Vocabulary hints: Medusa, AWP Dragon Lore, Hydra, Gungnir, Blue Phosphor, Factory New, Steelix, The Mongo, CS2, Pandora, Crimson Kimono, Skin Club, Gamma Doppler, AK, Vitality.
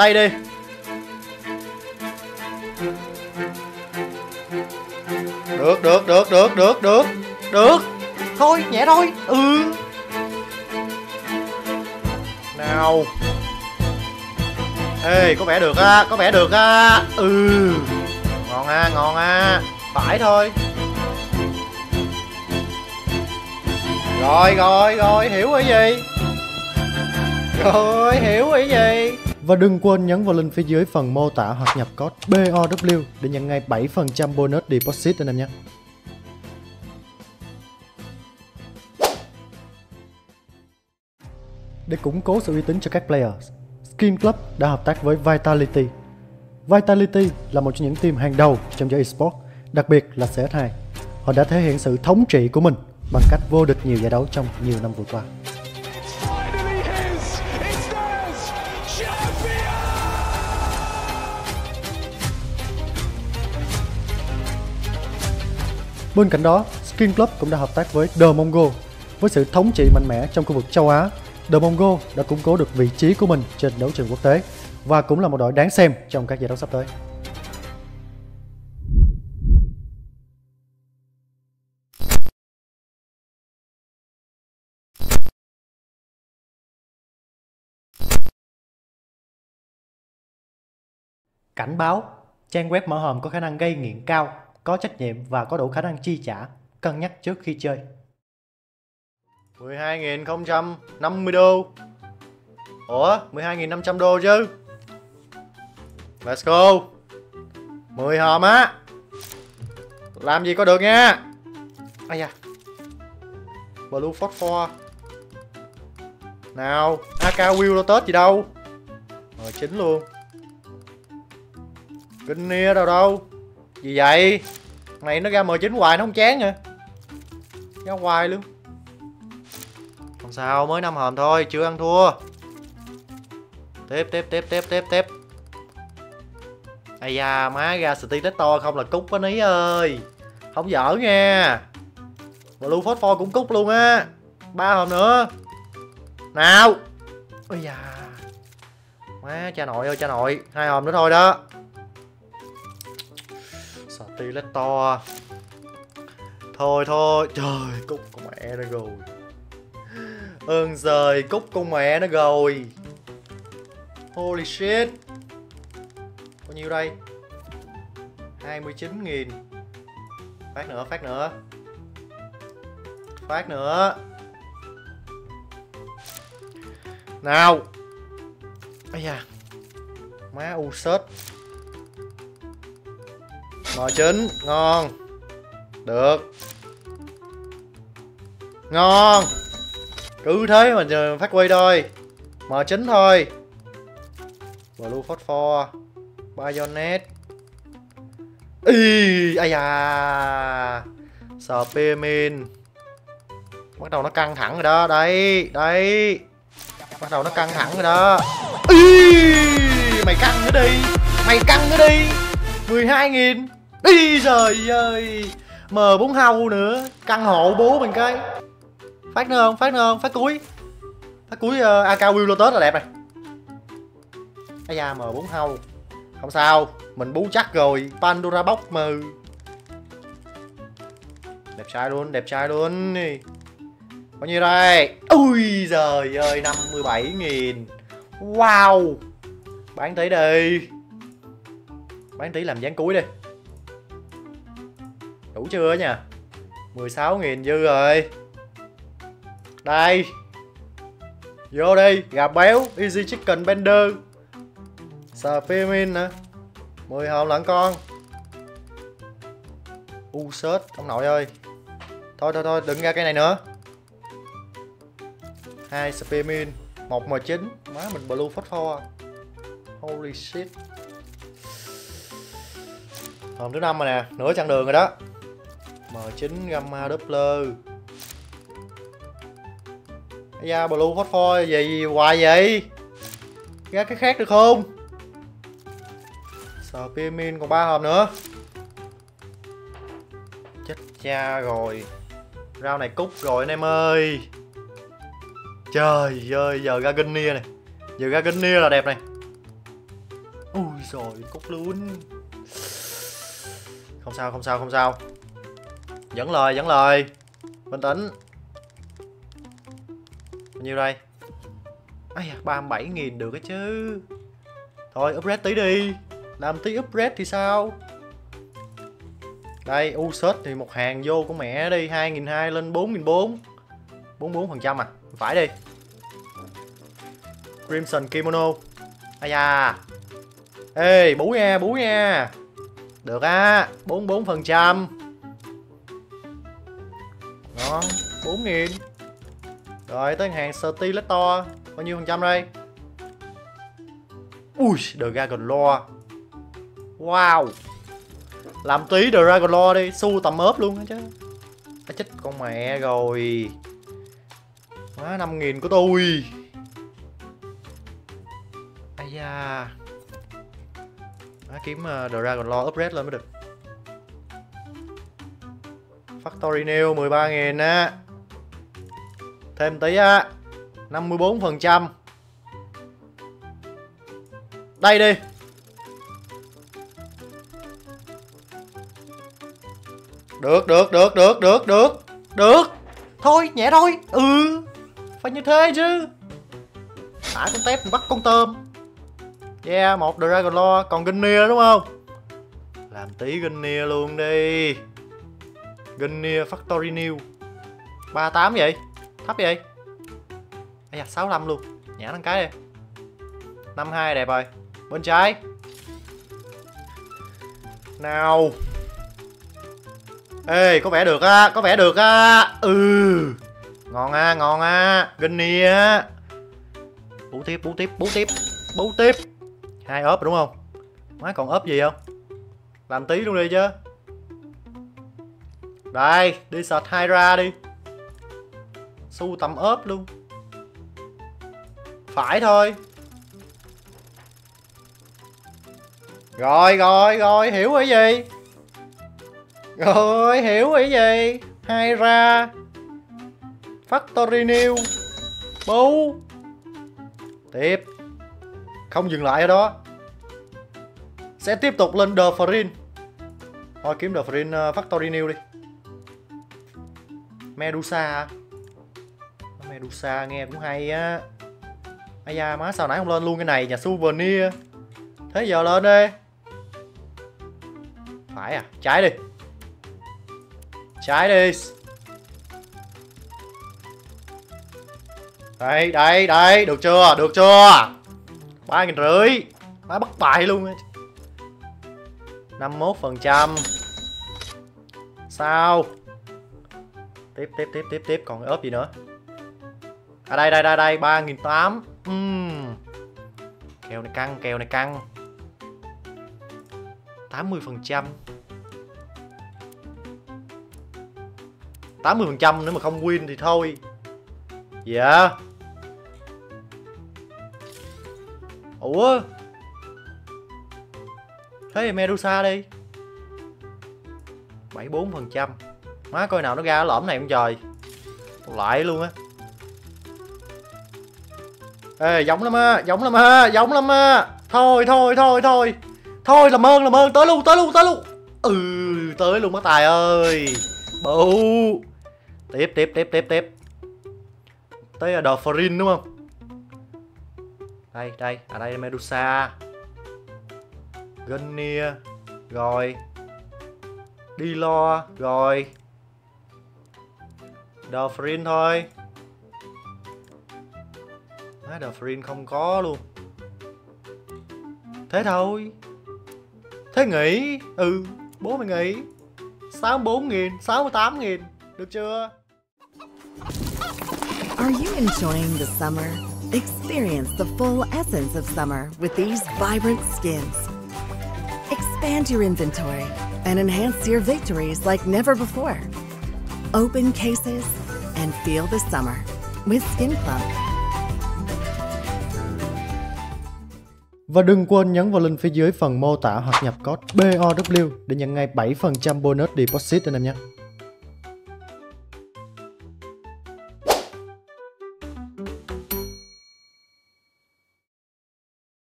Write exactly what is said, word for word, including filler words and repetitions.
Đây đi. Được, được, được, được, được, được. Được. Thôi, nhẹ thôi. Ừ. Nào. Ê, có vẻ được á, có vẻ được á. Ừ. Ngon á, ngon á. Phải thôi. Rồi, rồi, rồi, hiểu cái gì? Rồi, hiểu cái gì? Và đừng quên nhấn vào link phía dưới phần mô tả hoặc nhập code B O W để nhận ngay bảy phần trăm bonus deposit anh em nhé. Để củng cố sự uy tín cho các player, Skin Club đã hợp tác với Vitality. Vitality là một trong những team hàng đầu trong giới eSports, đặc biệt là C S hai. Họ đã thể hiện sự thống trị của mình bằng cách vô địch nhiều giải đấu trong nhiều năm vừa qua. Bên cạnh đó, Skin Club cũng đã hợp tác với The Mongo. Với sự thống trị mạnh mẽ trong khu vực châu Á, The Mongo đã củng cố được vị trí của mình trên đấu trường quốc tế và cũng là một đội đáng xem trong các giải đấu sắp tới. Cảnh báo, trang web mở hòm có khả năng gây nghiện cao, có trách nhiệm và có đủ khả năng chi trả, cân nhắc trước khi chơi. mười hai nghìn không trăm năm mươi đô. Ủa, mười hai nghìn năm trăm đô chứ. Let's go. mười hòm á. Làm gì có được nha. Ây da. Blue Phosphor. Nào, a ca Will Lotus gì đâu. Rồi chín luôn. Gungnir đâu đâu. Gì vậy? Này nó ra M chín hoài nó không chán hả? Ra hoài luôn. Không sao, mới năm hòm thôi, chưa ăn thua. Tiếp tiếp tiếp tiếp tiếp tiếp. Ây da, má ra Steelix to không là cút á ní ơi. Không dở nha. Blue Phosphor cũng cút luôn á. Ba hòm nữa. Nào. Ây da. Má cha nội ơi cha nội, hai hòm nữa thôi đó. Steelix to. Thôi thôi, trời cút con mẹ nó rồi. Ơn giời, cút con mẹ nó rồi. Holy shit. Bao nhiêu đây? hai mươi chín nghìn. Phát nữa, phát nữa. Phát nữa. Nào. Ây da. Má u sết. Mò chín, ngon. Được. Ngon. Cứ thế mà phát huy thôi. M chín thôi. Blue Phosphor. Bayonet. Ý, ai da. Spearmint. Bắt đầu nó căng thẳng rồi đó. Đấy, đấy. Bắt đầu nó căng thẳng rồi đó. Ý, mày căng nữa đi. Mày căng nữa đi. mười hai nghìn. Ý trời ơi. M bốn hâu nữa. Căng hộ bố mình cái. Phát nữa không? Phát nữa không? Phát cuối. Phát cuối uh, a ca Will Lotus là đẹp này. Ây da, M bốn hâu. Không sao, mình bú chắc rồi. Pandora bóc mờ. Đẹp trai luôn, đẹp trai luôn. Bao nhiêu đây? Ui giời ơi, năm mươi bảy nghìn. Wow. Bán tí đi. Bán tí làm dán cuối đi. Đủ chưa nha. Mười sáu nghìn dư rồi. Đây. Vô đi. Gà béo. Easy Chicken Bender. Spearmint nữa. mười hồn lận con. U sết. Ông nội ơi. Thôi thôi thôi. Đừng ra cái này nữa. hai Spearmint. một M chín. Má mình Blue Phosphor. Holy shit. Hồn thứ năm rồi nè. Nửa chặng đường rồi đó. M chín Gamma Doppler. Ây da, Blue Phosphor gì hoài vậy? Ra cái khác được không? Spearmint còn ba hòm nữa. Chết cha rồi. Rau này cút rồi anh em ơi. Trời ơi, giờ ra Gungnir này. Giờ ra Gungnir là đẹp này. Ui rồi cút luôn. Không sao không sao không sao. Dẫn lời dẫn lời. Bình tĩnh. Bao nhiêu đây? Ây da, ba mươi bảy nghìn được cái chứ. Thôi upgrade tí đi. Làm tí upgrade thì sao. Đây u search thì một hàng vô của mẹ đi. Hai nghìn hai trăm lên bốn nghìn bốn trăm, bốn mươi bốn phần trăm à. Phải đi. Crimson Kimono. Ây da. Ê bú nha bú nha. Được á, bốn mươi bốn phần trăm. Đó bốn nghìn. Rồi tới hàng Stiletto. Bao nhiêu phần trăm đây? Ui The Dragon Lore. Wow. Làm tí The Dragon Lore đi. Su tầm ốp luôn đó chứ. À, chết con mẹ rồi. Quá năm nghìn của tôi. Ây da. Má kiếm uh, The Dragon Lore upgrade lên mới được. Factory New mười ba nghìn á. Thêm tí á. năm mươi bốn phần trăm. Đây đi. Được được được được được được. Được. Thôi nhẹ thôi. Ừ. Phải như thế chứ. Thả con tép bắt con tôm. Yeah, một The Dragon Lore. Còn Gungnir đúng không? Làm tí Gungnir luôn đi. Gungnir Factory New. ba mươi tám vậy? Thấp vậy? Ây da, sáu mươi lăm luôn. Nhả thằng cái đi. năm mươi hai đẹp rồi. Bên trái. Nào. Ê, có vẻ được á, có vẻ được á. Ừ. Ngon á, ngon á. Gungnir á. Bú tiếp, bú tiếp, bú tiếp. Bú tiếp. Hai ốp đúng không? Má còn ốp gì không? Làm tí luôn đi chứ. Đây, đi search Hydra đi. Su tầm ốp luôn. Phải thôi. Rồi rồi rồi hiểu cái gì. Rồi hiểu cái gì. Hydra Factory New. Bú. Tiếp. Không dừng lại ở đó. Sẽ tiếp tục lên The Foreign. Thôi kiếm The Foreign Factory New đi. Medusa. Medusa nghe cũng hay á. Ây da má sao nãy không lên luôn cái này. Nhà souvenir. Thế giờ lên đi. Phải à. Trái đi. Trái đi. Đây đây đây. Được chưa. Được chưa. Ba nghìn rưỡi. Má bất bại luôn á. Năm mươi mốt phần trăm. Sao. Tiếp tiếp tiếp tiếp tiếp. Còn ốp gì nữa. À đây đây đây đây. Ba nghìn tám trăm. uhm. Kèo này căng. Kèo này căng. Tám mươi phần trăm. Tám mươi phần trăm nếu mà không win thì thôi. Dạ yeah. Ủa. Thế thì Medusa đi. Bảy mươi bốn phần trăm. Má coi nào nó ra lõm này không trời. Lại luôn á. Ê giống lắm á. Giống lắm á. Giống lắm á. Thôi thôi thôi thôi. Thôi làm ơn làm ơn. Tới luôn tới luôn tới luôn. Ừ tới luôn bác Tài ơi. Bù. Tiếp tiếp tiếp tiếp tiếp. Tới The Foreign đúng không. Đây, đây, ở à, đây Medusa Gungnir. Rồi đi lo. Rồi The Foreign thôi. Má The Foreign không có luôn. Thế thôi. Thế nghỉ. Ừ, bố mày nghỉ. Sáu mươi bốn nghìn, sáu mươi tám nghìn. Được chưa? Are you enjoying the summer? Experience the full essence of summer with these vibrant skins. Expand your inventory and enhance your victories like never before. Open cases and feel the summer with Skin Club. Và đừng quên nhấn vào link phía dưới phần mô tả hoặc nhập code B O W để nhận ngay bảy phần trăm bonus deposit anh em nhé.